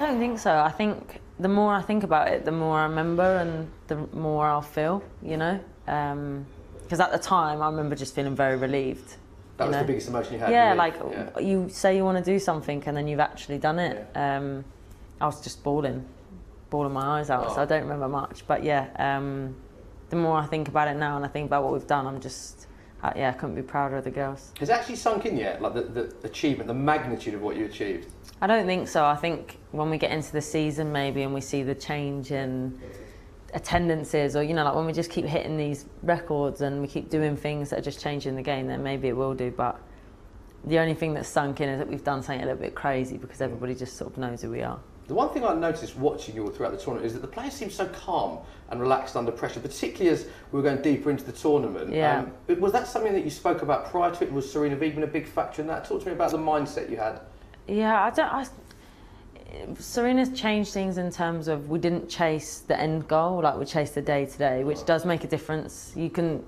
I don't think so. I think the more I think about it, the more I remember and the more I'll feel, you know? Because at the time, I remember just feeling very relieved. That was the biggest emotion you had? Yeah, like you say you want to do something and then you've actually done it. Yeah. I was just bawling my eyes out, so I don't remember much. But yeah, the more I think about it now and I think about what we've done, I'm just... yeah, I couldn't be prouder of the girls. Has it actually sunk in yet, like the achievement, the magnitude of what you achieved? I don't think so. I think when we get into the season maybe and we see the change in attendances, or, you know, like when we just keep hitting these records and we keep doing things that are just changing the game, then maybe it will do. But the only thing that's sunk in is that we've done something a little bit crazy because everybody just sort of knows who we are. The one thing I noticed watching you all throughout the tournament is that the players seemed so calm and relaxed under pressure, particularly as we were going deeper into the tournament. Yeah. Was that something that you spoke about prior to it? Was Sarina Wiegman a big factor in that? Talk to me about the mindset you had. Yeah, Sarina's changed things in terms of we didn't chase the end goal, like we chased the day-to-day, which does make a difference. You can,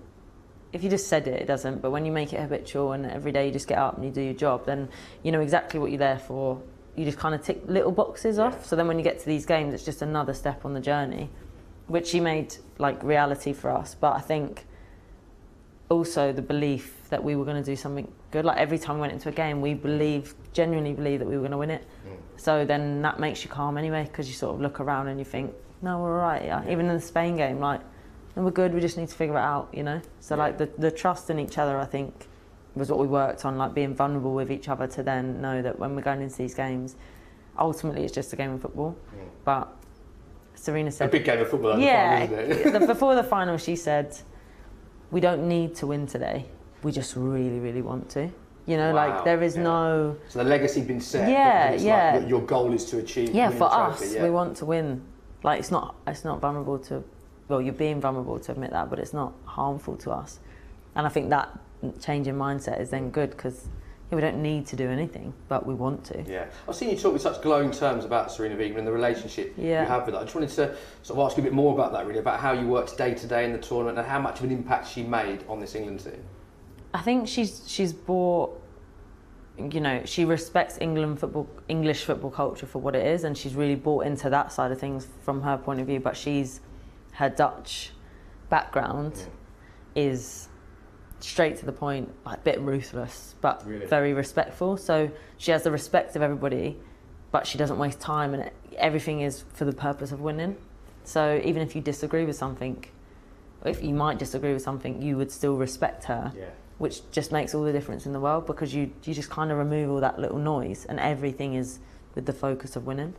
if you just said it, it doesn't, but when you make it habitual and every day you just get up and you do your job, then you know exactly what you're there for. You just kind of tick little boxes off. So then when you get to these games, it's just another step on the journey, which she made like reality for us. But I think also the belief that we were going to do something good. Like every time we went into a game, we genuinely believed that we were going to win it. Mm. So then that makes you calm anyway, because you sort of look around and you think, no, we're all right. Yeah. Even in the Spain game, like, no, we're good. We just need to figure it out, you know? So like the trust in each other, I think, was what we worked on, like being vulnerable with each other to then know that when we're going into these games, ultimately it's just a game of football. Yeah. But Sarina said... A big game of football, the final, isn't it? Before the final, she said, we don't need to win today. We just really, really want to. You know, like there is no... So the legacy's been set. Yeah, yeah. Like your goal is to achieve... Yeah, for us, we want to win. Like it's not vulnerable to... Well, you're being vulnerable to admit that, but it's not harmful to us. And I think that... changing mindset is then good, because we don't need to do anything, but we want to. Yeah, I've seen you talk with such glowing terms about Sarina Wiegman and the relationship you have with her. I just wanted to sort of ask you a bit more about that, really, about how you worked day to day in the tournament and how much of an impact she made on this England team. I think she's brought, you know, she respects English football culture for what it is, and she's really bought into that side of things from her point of view. But her Dutch background is straight to the point, like a bit ruthless, but very respectful. So she has the respect of everybody, but she doesn't waste time, and everything is for the purpose of winning. So even if you disagree with something, you would still respect her, which just makes all the difference in the world, because you just kind of remove all that little noise and everything is with the focus of winning.